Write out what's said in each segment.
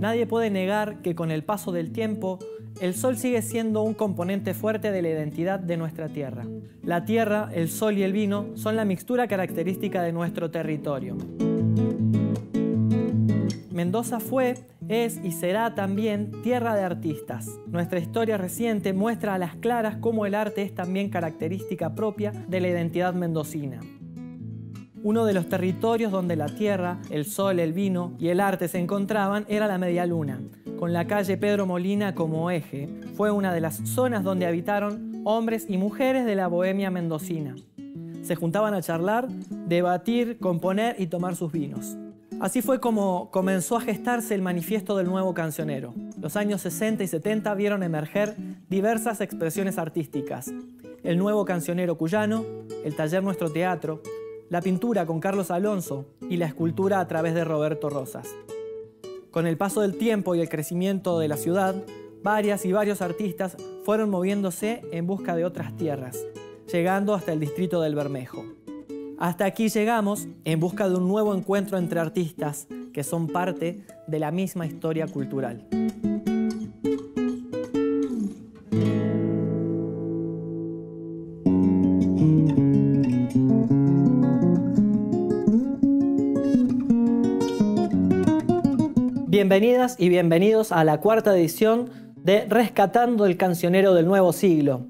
Nadie puede negar que con el paso del tiempo, el sol sigue siendo un componente fuerte de la identidad de nuestra tierra. La tierra, el sol y el vino son la mixtura característica de nuestro territorio. Mendoza fue, es y será también tierra de artistas. Nuestra historia reciente muestra a las claras cómo el arte es también característica propia de la identidad mendocina. Uno de los territorios donde la tierra, el sol, el vino y el arte se encontraban era la Medialuna. Con la calle Pedro Molina como eje, fue una de las zonas donde habitaron hombres y mujeres de la bohemia mendocina. Se juntaban a charlar, debatir, componer y tomar sus vinos. Así fue como comenzó a gestarse el manifiesto del Nuevo Cancionero. Los años 60 y 70 vieron emerger diversas expresiones artísticas. El Nuevo Cancionero cuyano, el Taller Nuestro Teatro, la pintura con Carlos Alonso y la escultura a través de Roberto Rozas. Con el paso del tiempo y el crecimiento de la ciudad, varias y varios artistas fueron moviéndose en busca de otras tierras, llegando hasta el distrito del Bermejo. Hasta aquí llegamos en busca de un nuevo encuentro entre artistas que son parte de la misma historia cultural. Bienvenidas y bienvenidos a la cuarta edición de Rescatando el Cancionero del Nuevo Siglo.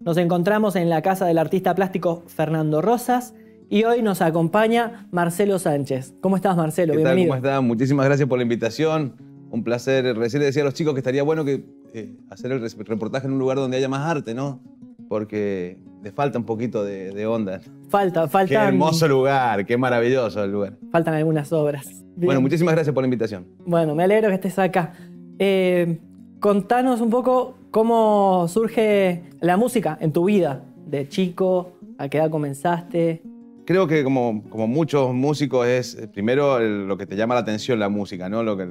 Nos encontramos en la casa del artista plástico Fernando Rozas. Y hoy nos acompaña Marcelo Sánchez. ¿Cómo estás, Marcelo? Bienvenido. ¿Cómo estás? Muchísimas gracias por la invitación. Un placer. Recién le decía a los chicos que estaría bueno que, hacer el reportaje en un lugar donde haya más arte, ¿no? Porque le falta un poquito de onda. Falta. Qué hermoso lugar, qué maravilloso el lugar. Faltan algunas obras. Bien. Bueno, muchísimas gracias por la invitación. Bueno, me alegro que estés acá. Contanos un poco cómo surge la música en tu vida, de chico, a qué edad comenzaste. Creo que como muchos músicos es primero lo que te llama la atención la música, ¿no? Lo que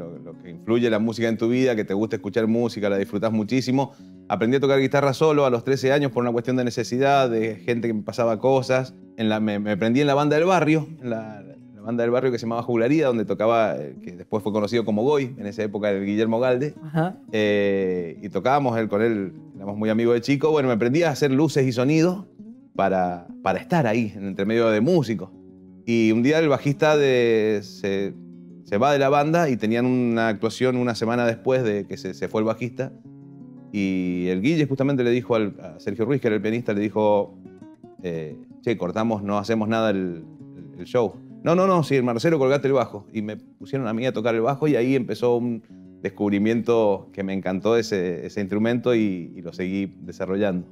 influye la música en tu vida, que te gusta escuchar música, la disfrutas muchísimo. Aprendí a tocar guitarra solo a los 13 años por una cuestión de necesidad, de gente que me pasaba cosas. Me prendí en la banda del barrio, en la banda del barrio que se llamaba Juglaría, donde tocaba, que después fue conocido como Goy, en esa época el Guillermo Galdez. Y tocábamos con él, éramos muy amigos de chico. Bueno, me aprendí a hacer luces y sonidos. Para estar ahí, entre medio de músicos. Y un día el bajista se va de la banda y tenían una actuación una semana después de que se fue el bajista. Y el Guille justamente le dijo a Sergio Ruiz, que era el pianista, le dijo, che, cortamos, no hacemos nada el show. No, sí, el Marcelo, colgate el bajo. Y me pusieron a mí a tocar el bajo y ahí empezó un descubrimiento que me encantó ese instrumento y lo seguí desarrollando.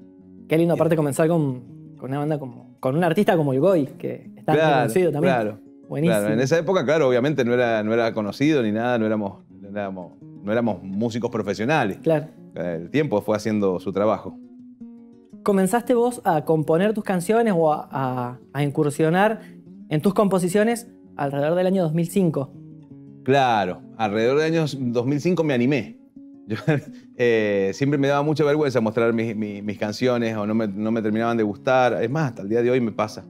Qué lindo, aparte, comenzar con una banda con un artista como el Goy, que está conocido también. Claro, buenísimo. Claro. En esa época, claro, obviamente no era conocido ni nada, no éramos músicos profesionales. Claro. El tiempo fue haciendo su trabajo. ¿Comenzaste vos a componer tus canciones o a incursionar en tus composiciones alrededor del año 2005? Claro, alrededor del año 2005 me animé. Yo siempre me daba mucha vergüenza mostrar mis canciones o no me terminaban de gustar. Es más, hasta el día de hoy me pasa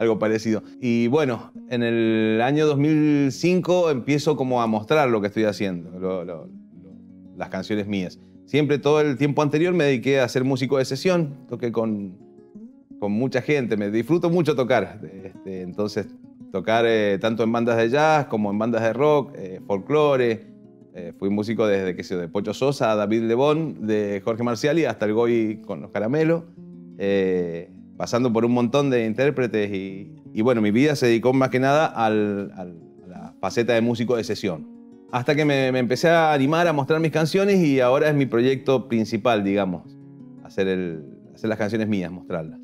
algo parecido. Y bueno, en el año 2005 empiezo como a mostrar lo que estoy haciendo, las canciones mías. Siempre todo el tiempo anterior me dediqué a ser músico de sesión. Toqué con mucha gente, me disfruto mucho tocar. Entonces, tocar tanto en bandas de jazz como en bandas de rock, folclore. Fui músico desde que de Pocho Sosa a David Lebón, de Jorge Marcial y hasta el Goy con los Caramelos, pasando por un montón de intérpretes y bueno, mi vida se dedicó más que nada a la faceta de músico de sesión. Hasta que me empecé a animar a mostrar mis canciones y ahora es mi proyecto principal, digamos, hacer las canciones mías, mostrarlas.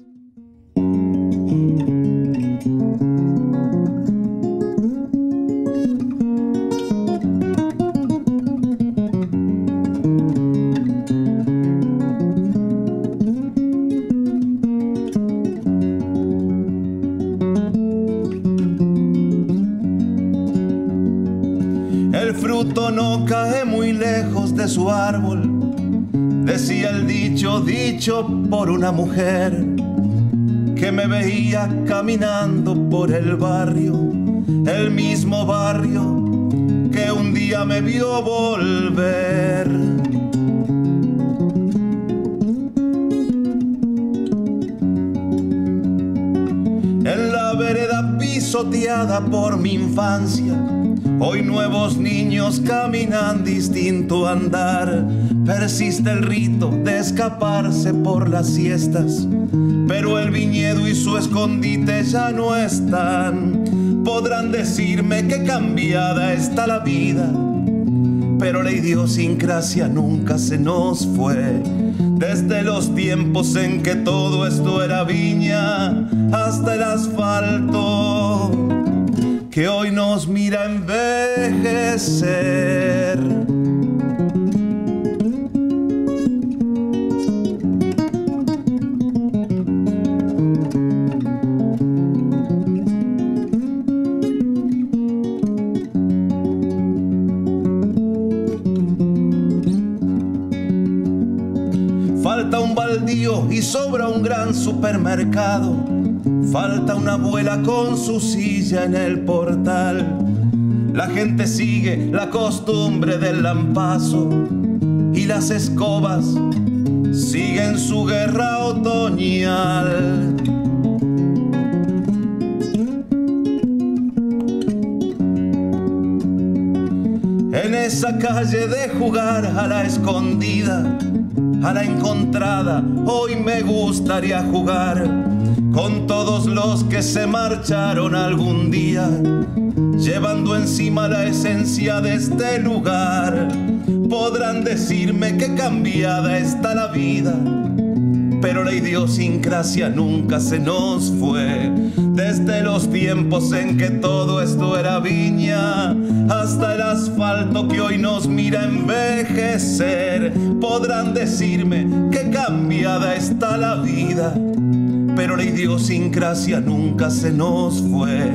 De su árbol, decía el dicho por una mujer que me veía caminando por el barrio, el mismo barrio que un día me vio volver. En la vereda pisoteada por mi infancia, hoy nuevos niños caminan distinto andar. Persiste el rito de escaparse por las siestas, pero el viñedo y su escondite ya no están. Podrán decirme que cambiada está la vida, pero la idiosincrasia nunca se nos fue. Desde los tiempos en que todo esto era viña hasta el asfalto que hoy nos mira envejecer. Falta un baldío y sobra un gran supermercado. Falta una abuela con su silla en el portal. La gente sigue la costumbre del lampazo y las escobas siguen su guerra otoñal. En esa calle de jugar a la escondida, a la encontrada, hoy me gustaría jugar con todos los que se marcharon algún día, llevando encima la esencia de este lugar. Podrán decirme que cambiada está la vida, pero la idiosincrasia nunca se nos fue. Desde los tiempos en que todo esto era viña hasta el asfalto que hoy nos mira envejecer. Podrán decirme que cambiada está la vida, pero la idiosincrasia nunca se nos fue.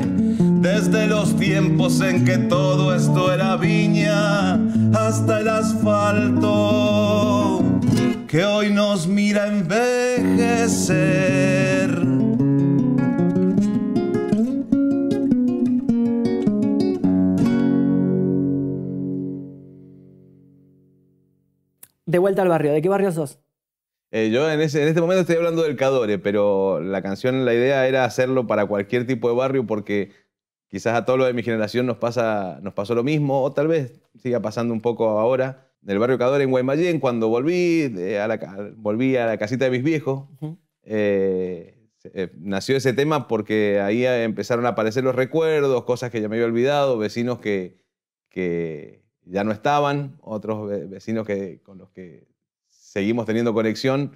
Desde los tiempos en que todo esto era viña hasta el asfalto que hoy nos mira envejecer. De vuelta al barrio, ¿de qué barrio sos? Yo en este momento estoy hablando del Cadore, pero la canción, la idea era hacerlo para cualquier tipo de barrio, porque quizás a todo lo de mi generación nos pasó lo mismo, o tal vez siga pasando un poco ahora. Del barrio Cadore en Guaymallén, cuando volví a la casita de mis viejos, nació ese tema porque ahí empezaron a aparecer los recuerdos, cosas que ya me había olvidado, vecinos que ya no estaban, otros vecinos con los que seguimos teniendo conexión.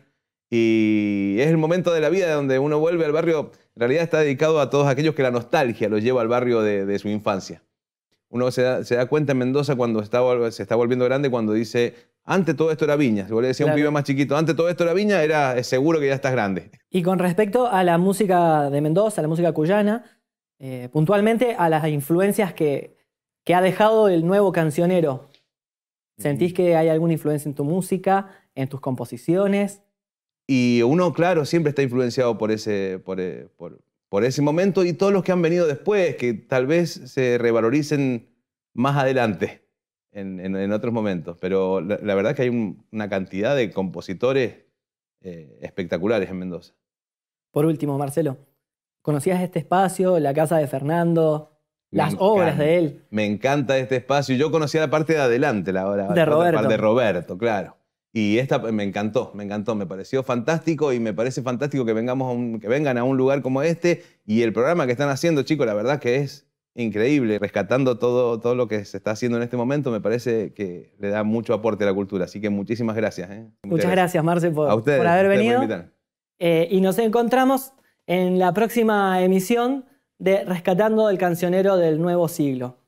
Y es el momento de la vida donde uno vuelve al barrio. En realidad está dedicado a todos aquellos que la nostalgia los lleva al barrio de su infancia. Uno se da cuenta en Mendoza cuando se está volviendo grande, cuando dice, antes todo esto era viña. Si vos le decías a un pibe más chiquito, antes todo esto era viña, es seguro que ya estás grande. Y con respecto a la música de Mendoza, la música cuyana, puntualmente a las influencias que ha dejado el nuevo cancionero, ¿sentís que hay alguna influencia en tu música, en tus composiciones? Y uno, claro, siempre está influenciado por ese momento y todos los que han venido después, que tal vez se revaloricen más adelante, en otros momentos. Pero la verdad es que hay una cantidad de compositores espectaculares en Mendoza. Por último, Marcelo, ¿conocías este espacio, la casa de Fernando, las obras de él? Me encanta este espacio. Yo conocía la parte de adelante, la parte de Roberto, claro. Y esta me encantó, me pareció fantástico y me parece fantástico que vengan a un lugar como este, y el programa que están haciendo, chicos, la verdad que es increíble, rescatando todo lo que se está haciendo en este momento, me parece que le da mucho aporte a la cultura, así que muchísimas gracias. Muchas gracias, Marce, por haber venido. Y nos encontramos en la próxima emisión de Rescatando el Cancionero del Nuevo Siglo.